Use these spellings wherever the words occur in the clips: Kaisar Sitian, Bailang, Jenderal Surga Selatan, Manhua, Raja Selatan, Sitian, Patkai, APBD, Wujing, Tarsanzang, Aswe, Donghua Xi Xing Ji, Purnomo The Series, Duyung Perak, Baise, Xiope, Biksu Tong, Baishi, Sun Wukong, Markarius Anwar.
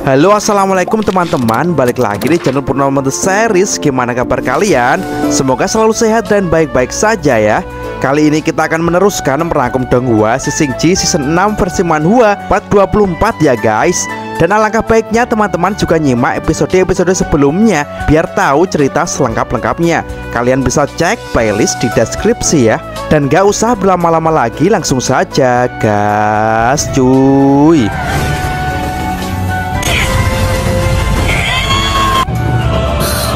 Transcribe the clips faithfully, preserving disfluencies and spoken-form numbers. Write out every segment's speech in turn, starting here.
Halo assalamualaikum teman-teman, balik lagi di channel Purnomo The Series. Gimana kabar kalian? Semoga selalu sehat dan baik-baik saja ya. Kali ini kita akan meneruskan merangkum Donghua Xi Xing Ji season enam versi Manhua part dua puluh empat ya guys. Dan alangkah baiknya teman-teman juga nyimak episode-episode sebelumnya biar tahu cerita selengkap-lengkapnya. Kalian bisa cek playlist di deskripsi ya. Dan gak usah berlama-lama lagi, langsung saja gas cuy.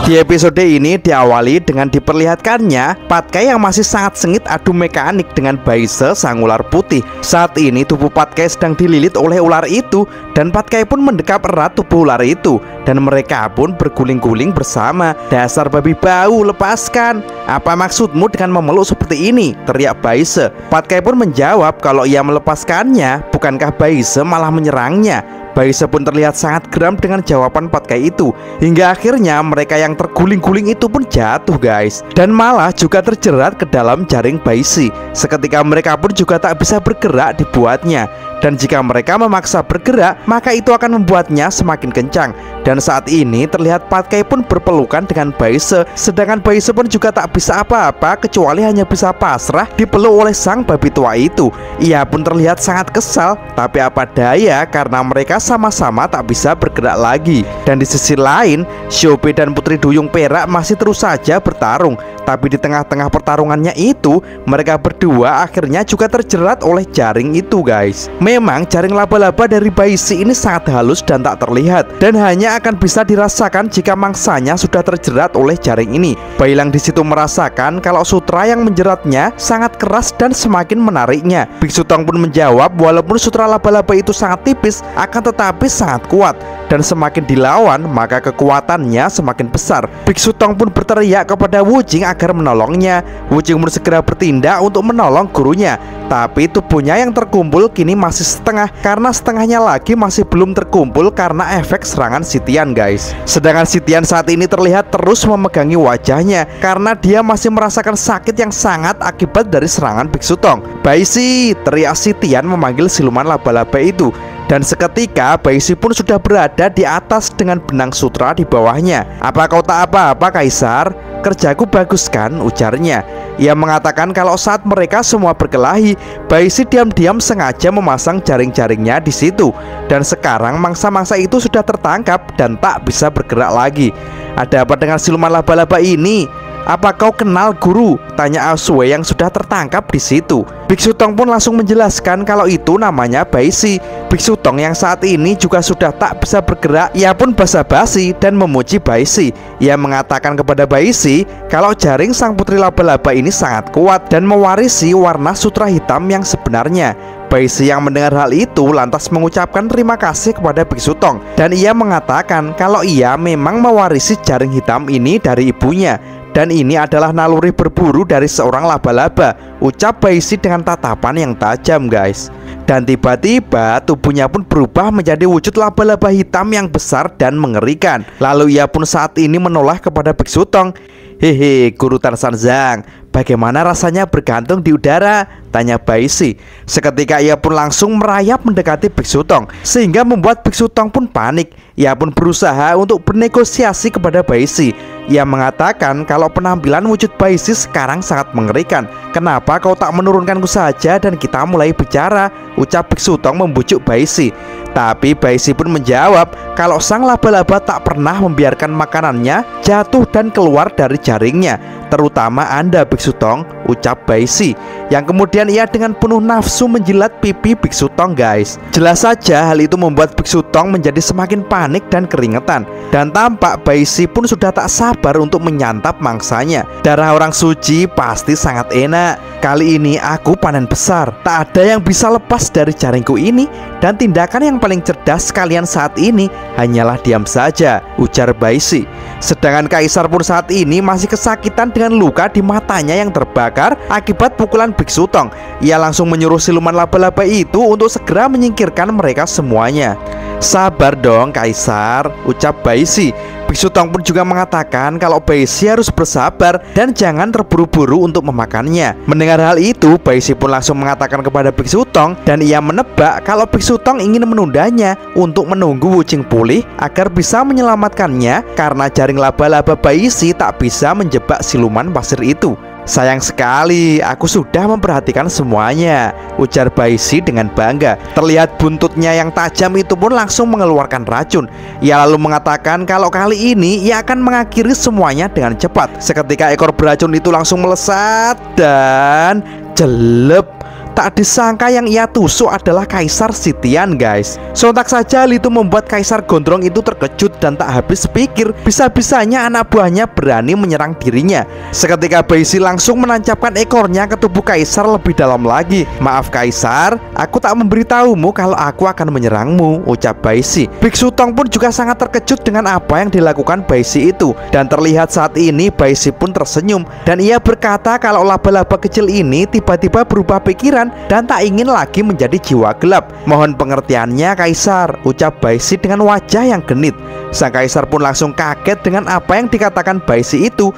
Di episode ini diawali dengan diperlihatkannya Patkai yang masih sangat sengit adu mekanik dengan Baise sang ular putih. Saat ini tubuh Patkai sedang dililit oleh ular itu dan Patkai pun mendekap erat tubuh ular itu dan mereka pun berguling-guling bersama. "Dasar babi bau, lepaskan. Apa maksudmu dengan memeluk seperti ini?" teriak Baise. Patkai pun menjawab kalau ia melepaskannya, bukankah Baise malah menyerangnya. Baise pun terlihat sangat geram dengan jawaban Patkai itu. Hingga akhirnya mereka yang terguling-guling itu pun jatuh guys. Dan malah juga terjerat ke dalam jaring Baishi. Seketika mereka pun juga tak bisa bergerak dibuatnya. Dan jika mereka memaksa bergerak, maka itu akan membuatnya semakin kencang. Dan saat ini terlihat Patkai pun berpelukan dengan Baise. Sedangkan Baise pun juga tak bisa apa-apa kecuali hanya bisa pasrah dipeluk oleh sang babi tua itu. Ia pun terlihat sangat kesal, tapi apa daya karena mereka sama-sama tak bisa bergerak lagi. Dan di sisi lain, Xiope dan Putri Duyung Perak masih terus saja bertarung. Tapi di tengah-tengah pertarungannya itu, mereka berdua akhirnya juga terjerat oleh jaring itu guys. Memang jaring laba-laba dari Baishi ini sangat halus dan tak terlihat, dan hanya akan bisa dirasakan jika mangsanya sudah terjerat oleh jaring ini. Bailang di situ merasakan kalau sutra yang menjeratnya sangat keras dan semakin menariknya. Biksu Tong pun menjawab walaupun sutra laba-laba itu sangat tipis, akan tetapi sangat kuat. Dan semakin dilawan, maka kekuatannya semakin besar. Biksu Tong pun berteriak kepada Wujing agar menolongnya. Wujing pun segera bertindak untuk menolong gurunya. Tapi tubuhnya yang terkumpul kini masih setengah, karena setengahnya lagi masih belum terkumpul karena efek serangan Sitian guys. Sedangkan Sitian saat ini terlihat terus memegangi wajahnya karena dia masih merasakan sakit yang sangat akibat dari serangan Biksu Tong. "Baishi!" teriak Sitian memanggil siluman laba-laba itu. Dan seketika Baishi pun sudah berada di atas dengan benang sutra di bawahnya. "Apa kau tak apa-apa Kaisar? Kerjaku bagus kan?" ujarnya. Ia mengatakan kalau saat mereka semua berkelahi, Baishi diam-diam sengaja memasang jaring-jaringnya di situ. Dan sekarang mangsa-mangsa itu sudah tertangkap dan tak bisa bergerak lagi. "Ada apa dengan siluman laba-laba ini? Apa kau kenal guru?" tanya Aswe yang sudah tertangkap di situ. Biksu Tong pun langsung menjelaskan kalau itu namanya Baishi. Biksu Tong yang saat ini juga sudah tak bisa bergerak, ia pun basa-basi dan memuji Baishi. Ia mengatakan kepada Baishi kalau jaring sang putri laba-laba ini sangat kuat dan mewarisi warna sutra hitam yang sebenarnya. Baishi yang mendengar hal itu lantas mengucapkan terima kasih kepada Biksu Tong. Dan ia mengatakan kalau ia memang mewarisi jaring hitam ini dari ibunya. Dan ini adalah naluri berburu dari seorang laba-laba, ucap Baishi dengan tatapan yang tajam guys. Dan tiba-tiba tubuhnya pun berubah menjadi wujud laba-laba hitam yang besar dan mengerikan. Lalu ia pun saat ini menoleh kepada Biksu Tong. "Hehe guru Tarsanzang, bagaimana rasanya bergantung di udara?" tanya Baishi. Seketika ia pun langsung merayap mendekati Biksu Tong, sehingga membuat Biksu Tong pun panik. Ia pun berusaha untuk bernegosiasi kepada Baishi. Ia mengatakan kalau penampilan wujud Baishi sekarang sangat mengerikan. "Kenapa kau tak menurunkanku saja dan kita mulai bicara?" ucap Biksu Tong membujuk Baishi. Tapi Baishi pun menjawab kalau sang laba-laba tak pernah membiarkan makanannya jatuh dan keluar dari jaringnya. "Terutama Anda Biksu Tong," ucap Baishi. Yang kemudian ia dengan penuh nafsu menjilat pipi Biksu Tong guys. Jelas saja hal itu membuat Biksu Tong menjadi semakin panik dan keringetan. Dan tampak Baishi pun sudah tak sabar untuk menyantap mangsanya. "Darah orang suci pasti sangat enak. Kali ini aku panen besar. Tak ada yang bisa lepas dari jaringku ini. Dan tindakan yang paling cerdas kalian saat ini hanyalah diam saja," ujar Baishi. Sedangkan Kaisar pun saat ini masih kesakitan dengan luka di matanya yang terbakar akibat pukulan Biksu Tong. Ia langsung menyuruh siluman laba-laba itu untuk segera menyingkirkan mereka semuanya. Sabar dong Kaisar, ucap Baishi. Biksu Tong pun juga mengatakan kalau Baishi harus bersabar dan jangan terburu-buru untuk memakannya. Mendengar hal itu, Baishi pun langsung mengatakan kepada Biksu Tong, dan ia menebak kalau Biksu Tong ingin menundanya untuk menunggu Wujing pulih agar bisa menyelamatkannya, karena jaring laba-laba Baishi tak bisa menjebak siluman pasir itu. Sayang sekali, aku sudah memperhatikan semuanya, ujar Baishi dengan bangga. Terlihat buntutnya yang tajam itu pun langsung mengeluarkan racun. Ia lalu mengatakan kalau kali ini ia akan mengakhiri semuanya dengan cepat. Seketika ekor beracun itu langsung melesat dan jelep. Tak disangka yang ia tusuk adalah Kaisar Sitian, guys. Sontak saja hal itu membuat Kaisar Gondrong itu terkejut dan tak habis pikir bisa-bisanya anak buahnya berani menyerang dirinya. Seketika Baishi langsung menancapkan ekornya ke tubuh Kaisar lebih dalam lagi. Maaf Kaisar, aku tak memberitahumu kalau aku akan menyerangmu, ucap Baishi. Biksu Tong pun juga sangat terkejut dengan apa yang dilakukan Baishi itu. Dan terlihat saat ini Baishi pun tersenyum, dan ia berkata kalau laba-laba kecil ini tiba-tiba berubah pikiran dan tak ingin lagi menjadi jiwa gelap. Mohon pengertiannya Kaisar, ucap Baishi dengan wajah yang genit. Sang Kaisar pun langsung kaget dengan apa yang dikatakan Baishi itu.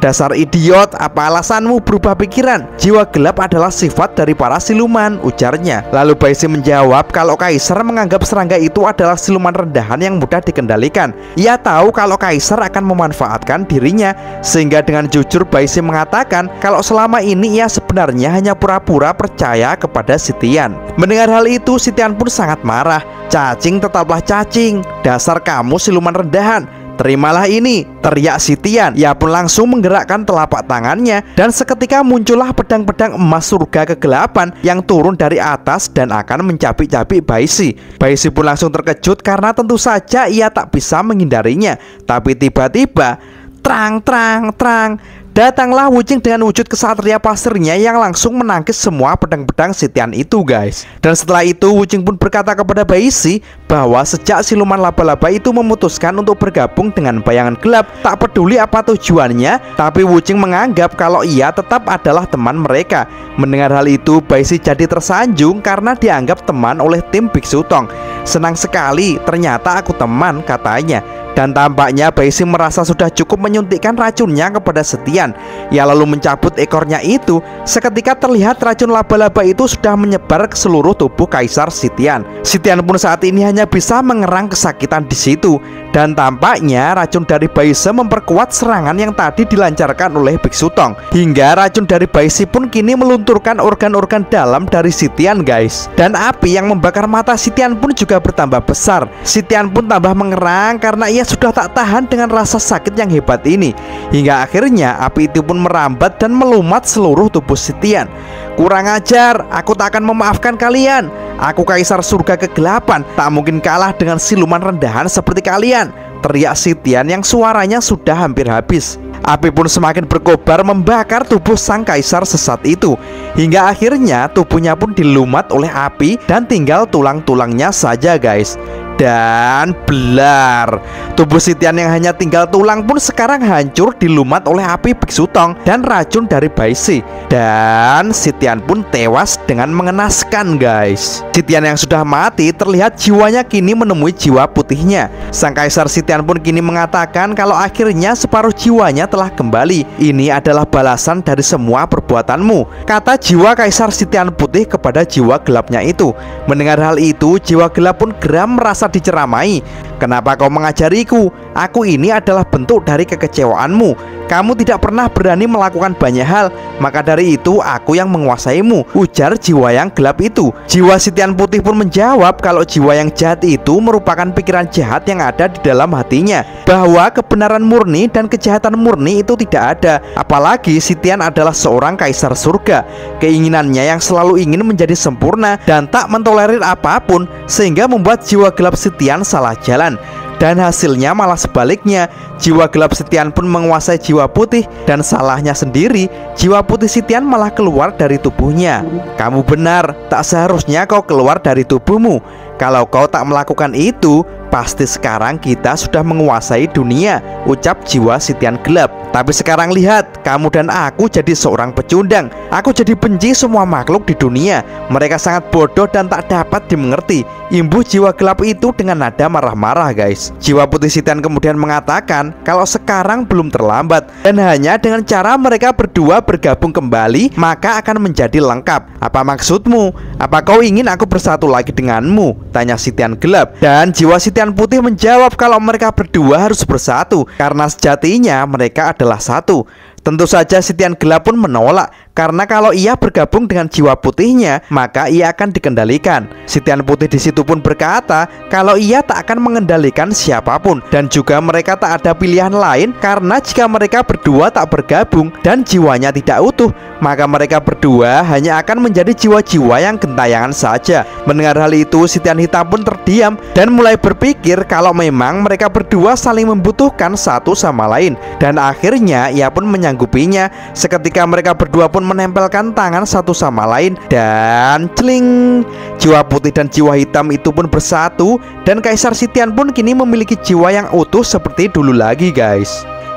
Dasar idiot, apa alasanmu berubah pikiran? Jiwa gelap adalah sifat dari para siluman, ujarnya. Lalu Baishi menjawab kalau Kaisar menganggap serangga itu adalah siluman rendahan yang mudah dikendalikan. Ia tahu kalau Kaisar akan memanfaatkan dirinya, sehingga dengan jujur Baishi mengatakan kalau selama ini ia sebenarnya hanya pura-pura percaya kepada Sitian. Mendengar hal itu, Sitian pun sangat marah. Cacing tetaplah cacing, dasar kamu siluman rendahan, terimalah ini, teriak Sitian. Ia pun langsung menggerakkan telapak tangannya, dan seketika muncullah pedang-pedang emas surga kegelapan yang turun dari atas dan akan mencabik-cabik Baishi. Baishi pun langsung terkejut karena tentu saja ia tak bisa menghindarinya. Tapi tiba-tiba, terang, terang, terang, datanglah Wujing dengan wujud kesatria pasirnya yang langsung menangkis semua pedang-pedang Sitian itu, guys. Dan setelah itu Wujing pun berkata kepada Baishi bahwa sejak siluman laba-laba itu memutuskan untuk bergabung dengan bayangan gelap, tak peduli apa tujuannya, tapi Wujing menganggap kalau ia tetap adalah teman mereka. Mendengar hal itu, Baishi jadi tersanjung karena dianggap teman oleh tim Biksu Tong. Senang sekali, ternyata aku teman, katanya. Dan tampaknya Baishi merasa sudah cukup menyuntikkan racunnya kepada Sitian. Ia lalu mencabut ekornya itu. Seketika terlihat racun laba-laba itu sudah menyebar ke seluruh tubuh Kaisar Sitian. Sitian pun saat ini hanya bisa mengerang kesakitan di situ. Dan tampaknya racun dari Baishi memperkuat serangan yang tadi dilancarkan oleh Biksu Tong, hingga racun dari Baishi pun kini melunturkan organ-organ dalam dari Sitian, guys. Dan api yang membakar mata Sitian pun juga bertambah besar. Sitian pun tambah mengerang karena ia sudah tak tahan dengan rasa sakit yang hebat ini, hingga akhirnya api itu pun merambat dan melumat seluruh tubuh Sitian. Kurang ajar, aku tak akan memaafkan kalian. Aku Kaisar Surga Kegelapan, tak mungkin kalah dengan siluman rendahan seperti kalian, teriak Sitian yang suaranya sudah hampir habis. Api pun semakin berkobar membakar tubuh sang kaisar sesat itu, hingga akhirnya tubuhnya pun dilumat oleh api dan tinggal tulang-tulangnya saja, guys. Dan belar, tubuh Sitian yang hanya tinggal tulang pun sekarang hancur dilumat oleh api Biksu Tong dan racun dari Baishi. Dan Sitian pun tewas dengan mengenaskan, guys. Sitian yang sudah mati terlihat jiwanya kini menemui jiwa putihnya. Sang Kaisar Sitian pun kini mengatakan kalau akhirnya separuh jiwanya telah kembali. Ini adalah balasan dari semua perbuatanmu, kata jiwa Kaisar Sitian Putih kepada jiwa gelapnya itu. Mendengar hal itu, jiwa gelap pun geram merasa diceramai. Kenapa kau mengajariku? Aku ini adalah bentuk dari kekecewaanmu. Kamu tidak pernah berani melakukan banyak hal, maka dari itu aku yang menguasaimu, ujar jiwa yang gelap itu. Jiwa Sitian Putih pun menjawab kalau jiwa yang jahat itu merupakan pikiran jahat yang ada di dalam hatinya, bahwa kebenaran murni dan kejahatan murni itu tidak ada. Apalagi Sitian adalah seorang kaisar surga, keinginannya yang selalu ingin menjadi sempurna dan tak mentolerir apapun, sehingga membuat jiwa gelap Sitian salah jalan. Dan hasilnya malah sebaliknya, jiwa gelap Sitian pun menguasai jiwa putih, dan salahnya sendiri, jiwa putih Sitian malah keluar dari tubuhnya. Kamu benar, tak seharusnya kau keluar dari tubuhmu. Kalau kau tak melakukan itu, pasti sekarang kita sudah menguasai dunia, ucap jiwa Sitian gelap. Tapi sekarang lihat, kamu dan aku jadi seorang pecundang. Aku jadi benci semua makhluk di dunia. Mereka sangat bodoh dan tak dapat dimengerti. Imbuh jiwa gelap itu dengan nada marah-marah, guys. Jiwa putih Sitian kemudian mengatakan kalau sekarang belum terlambat, dan hanya dengan cara mereka berdua bergabung kembali maka akan menjadi lengkap. Apa maksudmu? Apa kau ingin aku bersatu lagi denganmu? Tanya Sitian gelap. Dan jiwa Sitian putih menjawab kalau mereka berdua harus bersatu karena sejatinya mereka adalah satu. Tentu saja Sitian gelap pun menolak, karena kalau ia bergabung dengan jiwa putihnya maka ia akan dikendalikan. Sitian putih di situ pun berkata kalau ia tak akan mengendalikan siapapun, dan juga mereka tak ada pilihan lain, karena jika mereka berdua tak bergabung dan jiwanya tidak utuh, maka mereka berdua hanya akan menjadi jiwa-jiwa yang gentayangan saja. Mendengar hal itu, Sitian hitam pun terdiam dan mulai berpikir kalau memang mereka berdua saling membutuhkan satu sama lain. Dan akhirnya ia pun menyangkutkan Anggupinya. Seketika mereka berdua pun menempelkan tangan satu sama lain, dan celing, jiwa putih dan jiwa hitam itu pun bersatu, dan Kaisar Sitian pun kini memiliki jiwa yang utuh seperti dulu lagi, guys.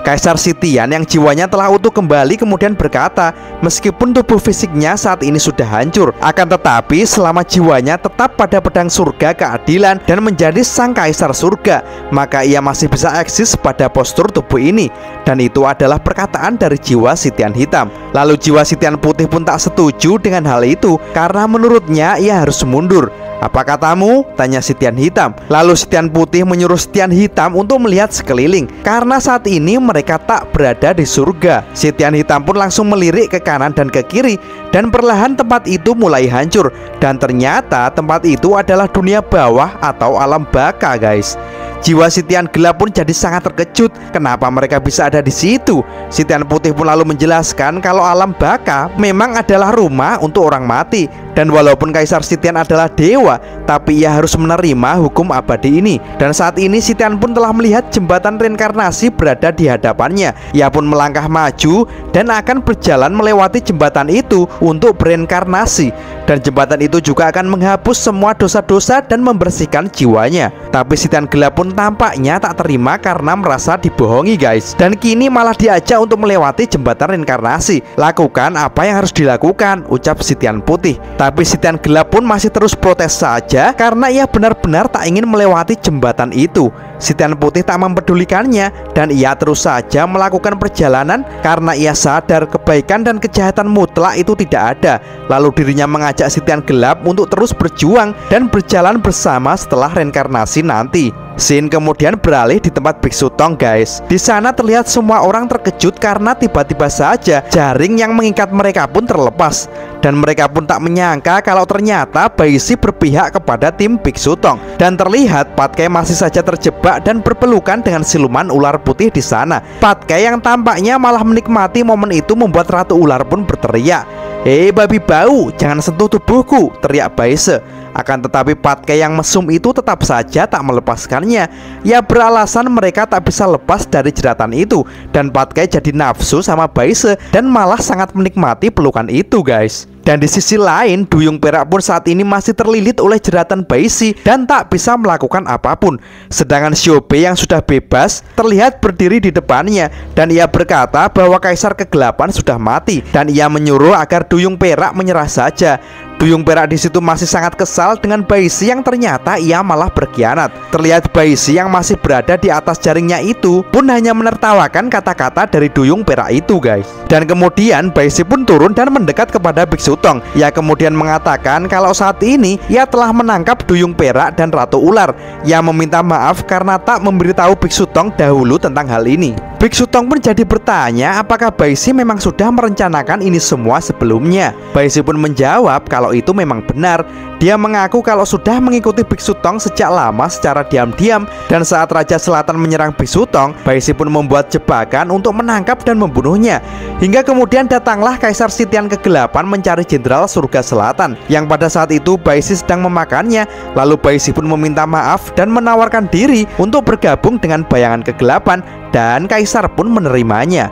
Kaisar Sitian yang jiwanya telah utuh kembali kemudian berkata, meskipun tubuh fisiknya saat ini sudah hancur, akan tetapi selama jiwanya tetap pada pedang surga keadilan dan menjadi sang kaisar surga, maka ia masih bisa eksis pada postur tubuh ini. Dan itu adalah perkataan dari jiwa Sitian hitam. Lalu jiwa Sitian putih pun tak setuju dengan hal itu, karena menurutnya ia harus mundur. Apa katamu? Tanya Sitian hitam. Lalu Sitian putih menyuruh Sitian hitam untuk melihat sekeliling, karena saat ini mereka tak berada di surga. Sitian hitam pun langsung melirik ke kanan dan ke kiri, dan perlahan tempat itu mulai hancur. Dan ternyata tempat itu adalah dunia bawah atau alam baka, guys. Jiwa Sitian gelap pun jadi sangat terkejut, kenapa mereka bisa ada di situ. Sitian putih pun lalu menjelaskan kalau alam baka memang adalah rumah untuk orang mati, dan walaupun Kaisar Sitian adalah dewa, tapi ia harus menerima hukum abadi ini. Dan saat ini Sitian pun telah melihat jembatan reinkarnasi berada di hadapannya. Ia pun melangkah maju dan akan berjalan melewati jembatan itu untuk bereinkarnasi, dan jembatan itu juga akan menghapus semua dosa-dosa dan membersihkan jiwanya. Tapi Sitian gelap pun tampaknya tak terima karena merasa dibohongi, guys, dan kini malah diajak untuk melewati jembatan reinkarnasi. Lakukan apa yang harus dilakukan, ucap Sitian putih. Tapi Sitian gelap pun masih terus protes saja, karena ia benar-benar tak ingin melewati jembatan itu. Sitian putih tak mempedulikannya, dan ia terus saja melakukan perjalanan, karena ia sadar kebaikan dan kejahatan mutlak itu tidak ada. Lalu dirinya mengajak Sitian gelap untuk terus berjuang dan berjalan bersama setelah reinkarnasi nanti. Scene kemudian beralih di tempat Biksu Tong, guys. Di sana terlihat semua orang terkejut karena tiba-tiba saja jaring yang mengikat mereka pun terlepas, dan mereka pun tak menyangka kalau ternyata Baise berpihak kepada tim Biksu Tong. Dan terlihat Patkai masih saja terjebak dan berpelukan dengan siluman ular putih di sana. Patkai yang tampaknya malah menikmati momen itu membuat Ratu Ular pun berteriak, "Eh, babi bau, jangan sentuh tubuhku!" teriak Baise. Akan tetapi Patkai yang mesum itu tetap saja tak melepaskannya. Ia beralasan mereka tak bisa lepas dari jeratan itu, dan Patkai jadi nafsu sama Baise dan malah sangat menikmati pelukan itu, guys. Dan di sisi lain, Duyung Perak pun saat ini masih terlilit oleh jeratan Baise dan tak bisa melakukan apapun. Sedangkan Xiope yang sudah bebas terlihat berdiri di depannya, dan ia berkata bahwa Kaisar Kegelapan sudah mati, dan ia menyuruh agar Duyung Perak menyerah saja. Duyung Perak di situ masih sangat kesal dengan Baise yang ternyata ia malah berkhianat. Terlihat Baise yang masih berada di atas jaringnya itu pun hanya menertawakan kata-kata dari Duyung Perak itu, guys. Dan kemudian Baise pun turun dan mendekat kepada Biksu Tong. Ia kemudian mengatakan kalau saat ini ia telah menangkap Duyung Perak dan Ratu Ular. Ia meminta maaf karena tak memberitahu Biksu Tong dahulu tentang hal ini. Biksu Tong pun jadi bertanya apakah Baise memang sudah merencanakan ini semua sebelumnya. Baise pun menjawab kalau itu memang benar. Dia mengaku kalau sudah mengikuti Biksu Tong sejak lama secara diam-diam, dan saat Raja Selatan menyerang Biksu Tong, Baise pun membuat jebakan untuk menangkap dan membunuhnya. Hingga kemudian datanglah Kaisar Sitian Kegelapan mencari Jenderal Surga Selatan, yang pada saat itu Baise sedang memakannya. Lalu Baise pun meminta maaf dan menawarkan diri untuk bergabung dengan bayangan kegelapan, dan Kaisar pun menerimanya.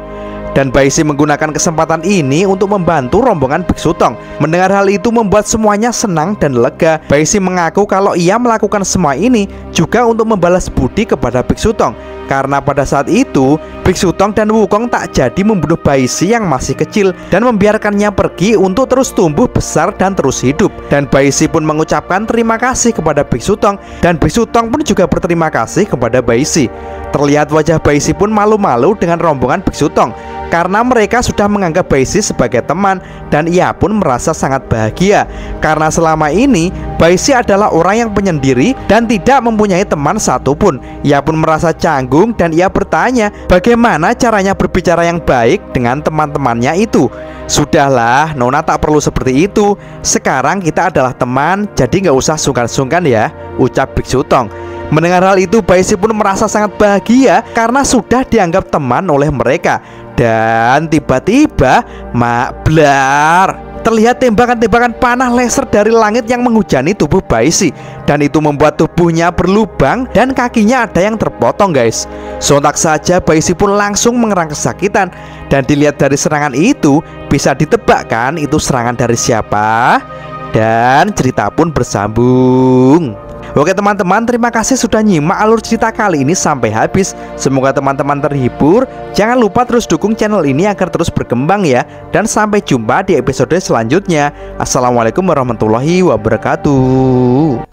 Dan Baise menggunakan kesempatan ini untuk membantu rombongan Biksu Tong. Mendengar hal itu membuat semuanya senang dan lega. Baise mengaku kalau ia melakukan semua ini juga untuk membalas budi kepada Biksu Tong. Karena pada saat itu Biksu Tong dan Wukong tak jadi membunuh Baise yang masih kecil dan membiarkannya pergi untuk terus tumbuh besar dan terus hidup. Dan Baise pun mengucapkan terima kasih kepada Biksu Tong, dan Biksu Tong pun juga berterima kasih kepada Baise. Terlihat wajah Baise pun malu-malu dengan rombongan Biksu Tong karena mereka sudah menganggap Baise sebagai teman, dan ia pun merasa sangat bahagia karena selama ini Baise adalah orang yang penyendiri dan tidak mempunyai teman satupun. Ia pun merasa canggung dan ia bertanya bagaimana caranya berbicara yang baik dengan teman-temannya itu. Sudahlah Nona, tak perlu seperti itu. Sekarang kita adalah teman, jadi nggak usah sungkan-sungkan ya, ucap Biksu Tong. Mendengar hal itu Baise pun merasa sangat bahagia karena sudah dianggap teman oleh mereka. Dan tiba-tiba makblar, terlihat tembakan-tembakan panah laser dari langit yang menghujani tubuh Baise, dan itu membuat tubuhnya berlubang dan kakinya ada yang terpotong, guys. Sontak saja Baise pun langsung mengerang kesakitan, dan dilihat dari serangan itu bisa ditebak kan itu serangan dari siapa, dan cerita pun bersambung. Oke teman-teman, terima kasih sudah nyimak alur cerita kali ini sampai habis. Semoga teman-teman terhibur. Jangan lupa terus dukung channel ini agar terus berkembang ya. Dan sampai jumpa di episode selanjutnya. Assalamualaikum warahmatullahi wabarakatuh.